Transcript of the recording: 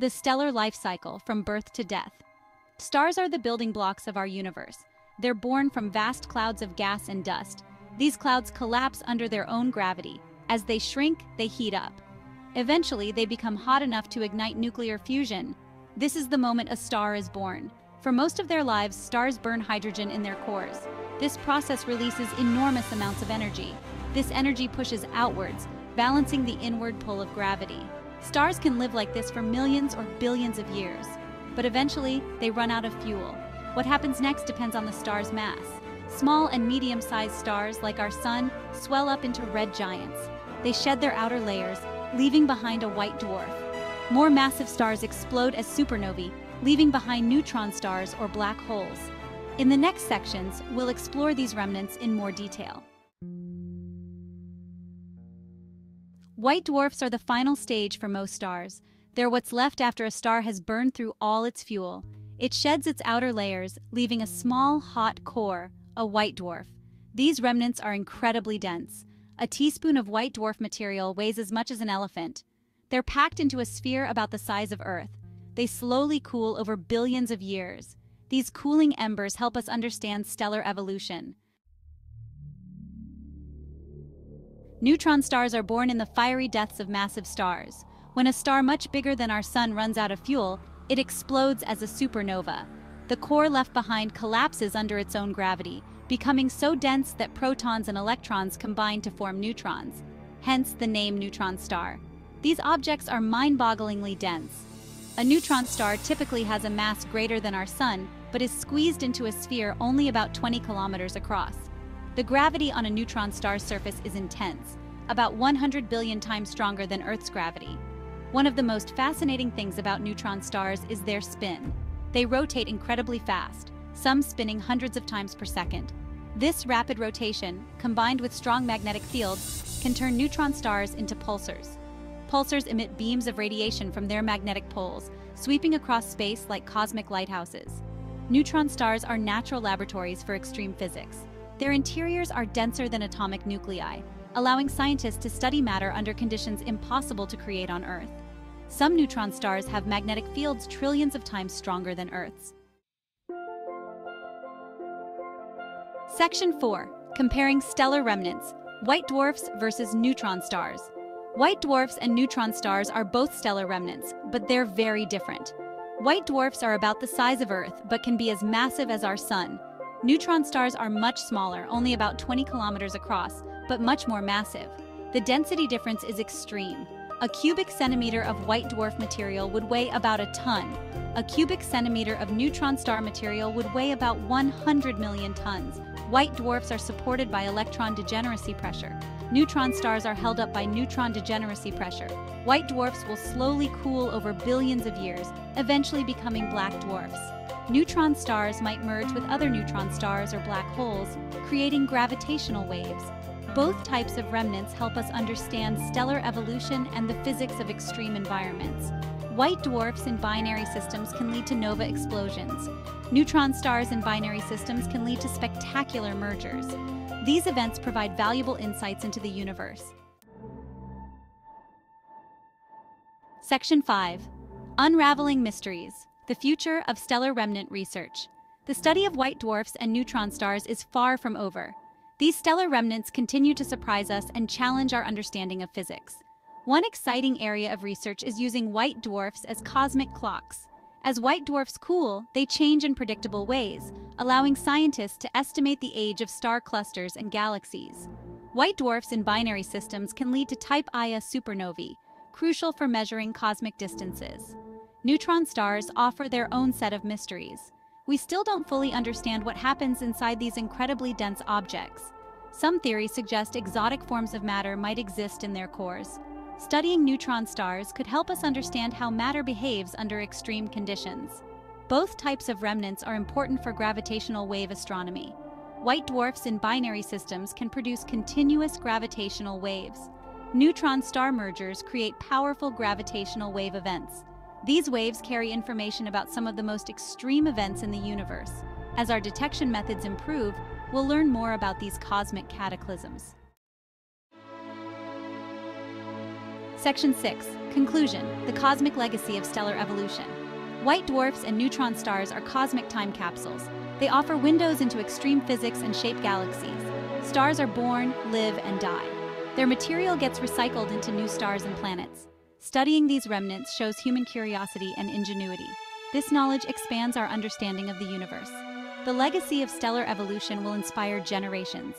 The stellar life cycle from birth to death. Stars are the building blocks of our universe. They're born from vast clouds of gas and dust. These clouds collapse under their own gravity. As they shrink, they heat up. Eventually, they become hot enough to ignite nuclear fusion. This is the moment a star is born. For most of their lives, stars burn hydrogen in their cores. This process releases enormous amounts of energy. This energy pushes outwards, balancing the inward pull of gravity. Stars can live like this for millions or billions of years, but eventually they run out of fuel. What happens next depends on the star's mass. Small and medium-sized stars, like our sun, swell up into red giants. They shed their outer layers, leaving behind a white dwarf. More massive stars explode as supernovae, leaving behind neutron stars or black holes. In the next sections, we'll explore these remnants in more detail. White dwarfs are the final stage for most stars. They're what's left after a star has burned through all its fuel. It sheds its outer layers, leaving a small, hot core, a white dwarf. These remnants are incredibly dense. A teaspoon of white dwarf material weighs as much as an elephant. They're packed into a sphere about the size of Earth. They slowly cool over billions of years. These cooling embers help us understand stellar evolution. Neutron stars are born in the fiery deaths of massive stars. When a star much bigger than our sun runs out of fuel, it explodes as a supernova. The core left behind collapses under its own gravity, becoming so dense that protons and electrons combine to form neutrons, hence the name neutron star. These objects are mind-bogglingly dense. A neutron star typically has a mass greater than our sun, but is squeezed into a sphere only about 20 kilometers across. The gravity on a neutron star's surface is intense, about 100 billion times stronger than Earth's gravity. One of the most fascinating things about neutron stars is their spin. They rotate incredibly fast, some spinning hundreds of times per second. This rapid rotation, combined with strong magnetic fields, can turn neutron stars into pulsars. Pulsars emit beams of radiation from their magnetic poles, sweeping across space like cosmic lighthouses. Neutron stars are natural laboratories for extreme physics. Their interiors are denser than atomic nuclei, allowing scientists to study matter under conditions impossible to create on Earth. Some neutron stars have magnetic fields trillions of times stronger than Earth's. Section 4. Comparing stellar remnants, white dwarfs versus neutron stars. White dwarfs and neutron stars are both stellar remnants, but they're very different. White dwarfs are about the size of Earth, but can be as massive as our sun. Neutron stars are much smaller, only about 20 kilometers across, but much more massive. The density difference is extreme. A cubic centimeter of white dwarf material would weigh about a ton. A cubic centimeter of neutron star material would weigh about 100 million tons. White dwarfs are supported by electron degeneracy pressure. Neutron stars are held up by neutron degeneracy pressure. White dwarfs will slowly cool over billions of years, eventually becoming black dwarfs. Neutron stars might merge with other neutron stars or black holes, creating gravitational waves. Both types of remnants help us understand stellar evolution and the physics of extreme environments. White dwarfs in binary systems can lead to nova explosions. Neutron stars in binary systems can lead to spectacular mergers. These events provide valuable insights into the universe. Section 5. Unraveling Mysteries. The future of stellar remnant research. The study of white dwarfs and neutron stars is far from over. These stellar remnants continue to surprise us and challenge our understanding of physics. One exciting area of research is using white dwarfs as cosmic clocks. As white dwarfs cool, they change in predictable ways, allowing scientists to estimate the age of star clusters and galaxies. White dwarfs in binary systems can lead to type Ia supernovae, crucial for measuring cosmic distances. Neutron stars offer their own set of mysteries. We still don't fully understand what happens inside these incredibly dense objects. Some theories suggest exotic forms of matter might exist in their cores. Studying neutron stars could help us understand how matter behaves under extreme conditions. Both types of remnants are important for gravitational wave astronomy. White dwarfs in binary systems can produce continuous gravitational waves. Neutron star mergers create powerful gravitational wave events. These waves carry information about some of the most extreme events in the universe. As our detection methods improve, we'll learn more about these cosmic cataclysms. Section 6, Conclusion, the Cosmic Legacy of Stellar Evolution. White dwarfs and neutron stars are cosmic time capsules. They offer windows into extreme physics and shape galaxies. Stars are born, live, and die. Their material gets recycled into new stars and planets. Studying these remnants shows human curiosity and ingenuity. This knowledge expands our understanding of the universe. The legacy of stellar evolution will inspire generations.